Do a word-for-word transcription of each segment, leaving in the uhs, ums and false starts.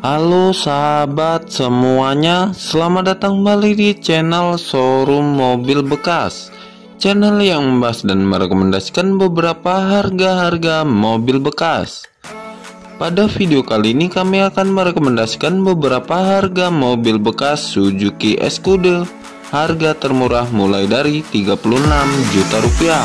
Halo sahabat semuanya, selamat datang kembali di channel showroom mobil bekas, channel yang membahas dan merekomendasikan beberapa harga-harga mobil bekas. Pada video kali ini kami akan merekomendasikan beberapa harga mobil bekas Suzuki Escudo, harga termurah mulai dari tiga puluh enam juta rupiah.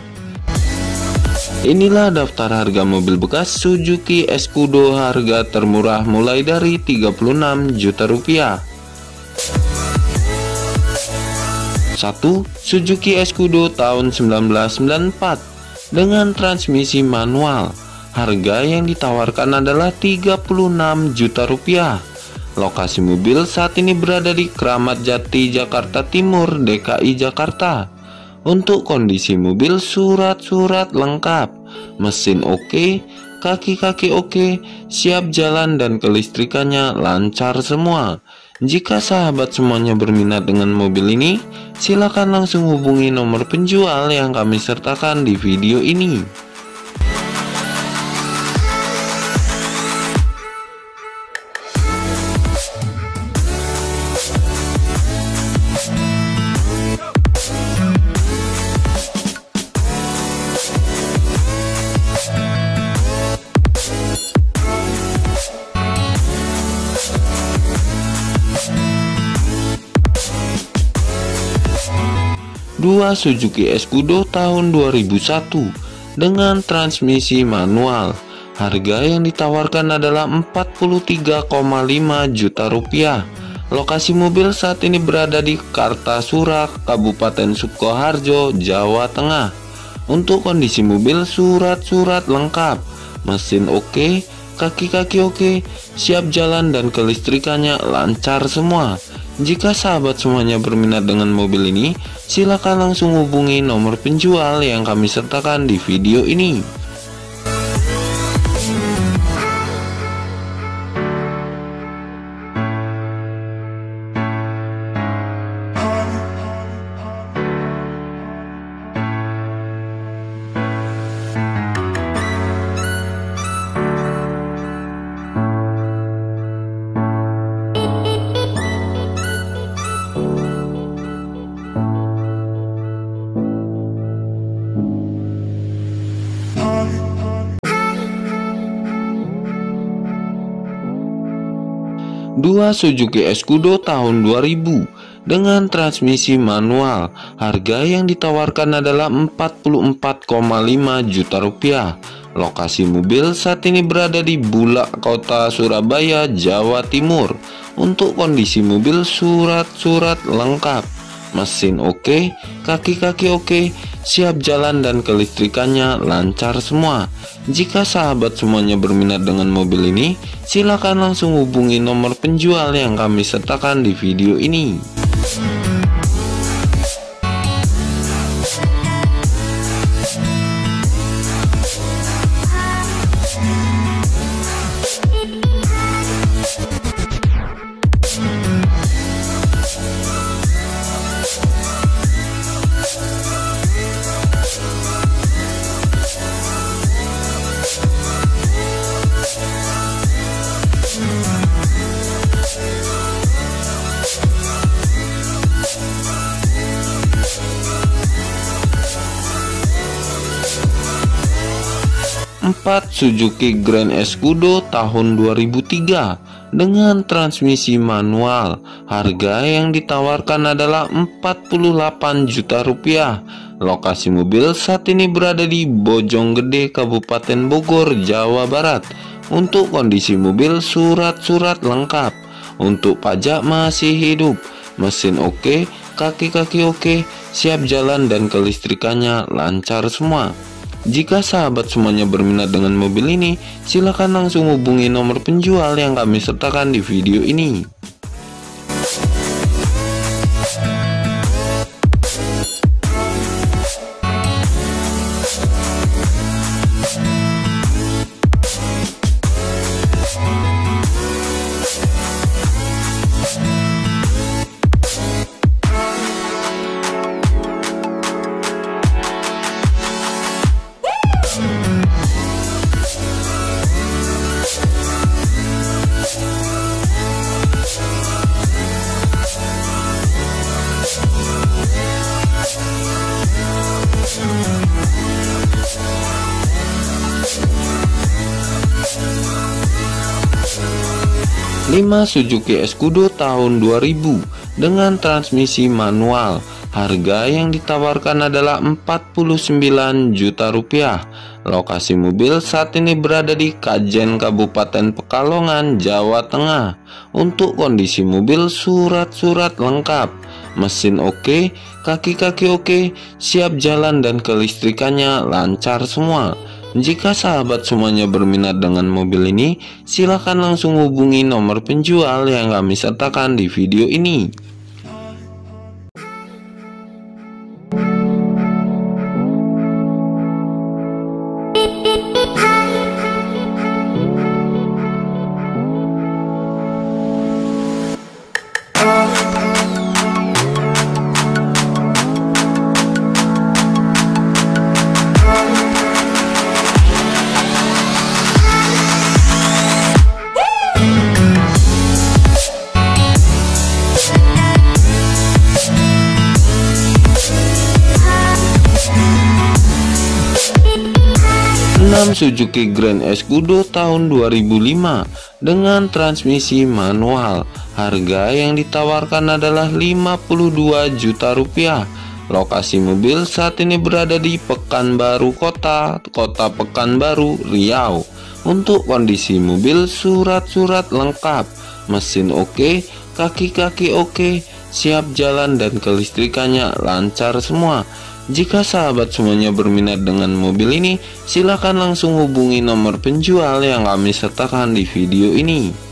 Inilah daftar harga mobil bekas Suzuki Escudo harga termurah mulai dari tiga puluh enam juta rupiah. satu. Suzuki Escudo tahun seribu sembilan ratus sembilan puluh empat dengan transmisi manual. Harga yang ditawarkan adalah tiga puluh enam juta rupiah. Lokasi mobil saat ini berada di Kramat Jati, Jakarta Timur, D K I Jakarta. Untuk kondisi mobil, surat-surat lengkap, mesin oke, kaki-kaki oke, siap jalan dan kelistrikannya lancar semua. Jika sahabat semuanya berminat dengan mobil ini, silakan langsung hubungi nomor penjual yang kami sertakan di video ini. dua. Suzuki Escudo tahun dua ribu satu dengan transmisi manual. Harga yang ditawarkan adalah empat puluh tiga koma lima juta rupiah. Lokasi mobil saat ini berada di Kartasura, Kabupaten Sukoharjo, Jawa Tengah. Untuk kondisi mobil, surat-surat lengkap, mesin oke, kaki-kaki oke, siap jalan dan kelistrikannya lancar semua. Jika sahabat semuanya berminat dengan mobil ini, silakan langsung hubungi nomor penjual yang kami sertakan di video ini. dua. Suzuki Escudo tahun dua ribu dengan transmisi manual. Harga yang ditawarkan adalah empat puluh empat koma lima juta rupiah. Lokasi mobil saat ini berada di Bulak Kota, Surabaya, Jawa Timur. Untuk kondisi mobil, surat-surat lengkap, mesin oke, kaki-kaki oke, siap jalan dan kelistrikannya lancar semua. Jika sahabat semuanya berminat dengan mobil ini, silakan langsung hubungi nomor penjual yang kami sertakan di video ini. empat. Suzuki Grand Escudo tahun dua ribu tiga dengan transmisi manual. Harga yang ditawarkan adalah empat puluh delapan juta rupiah. Lokasi mobil saat ini berada di Bojonggede, Kabupaten Bogor, Jawa Barat. Untuk kondisi mobil, surat-surat lengkap. Untuk pajak masih hidup, mesin oke, kaki-kaki oke, siap jalan dan kelistrikannya lancar semua. Jika sahabat semuanya berminat dengan mobil ini, silakan langsung hubungi nomor penjual yang kami sertakan di video ini. Suzuki Escudo tahun dua ribu dengan transmisi manual. Harga yang ditawarkan adalah empat puluh sembilan juta rupiah. Lokasi mobil saat ini berada di Kajen, Kabupaten Pekalongan, Jawa Tengah. Untuk kondisi mobil, surat-surat lengkap, mesin oke, kaki-kaki oke, siap jalan, dan kelistrikannya lancar semua. Jika sahabat semuanya berminat dengan mobil ini, silakan langsung hubungi nomor penjual yang kami sertakan di video ini. Suzuki Grand Escudo tahun dua ribu lima dengan transmisi manual. Harga yang ditawarkan adalah lima puluh dua juta rupiah. Lokasi mobil saat ini berada di Pekanbaru Kota, Kota Pekanbaru, Riau. Untuk kondisi mobil, surat-surat lengkap, mesin oke, kaki-kaki oke, siap jalan, dan kelistrikannya lancar semua. Jika sahabat semuanya berminat dengan mobil ini, silakan langsung hubungi nomor penjual yang kami sertakan di video ini.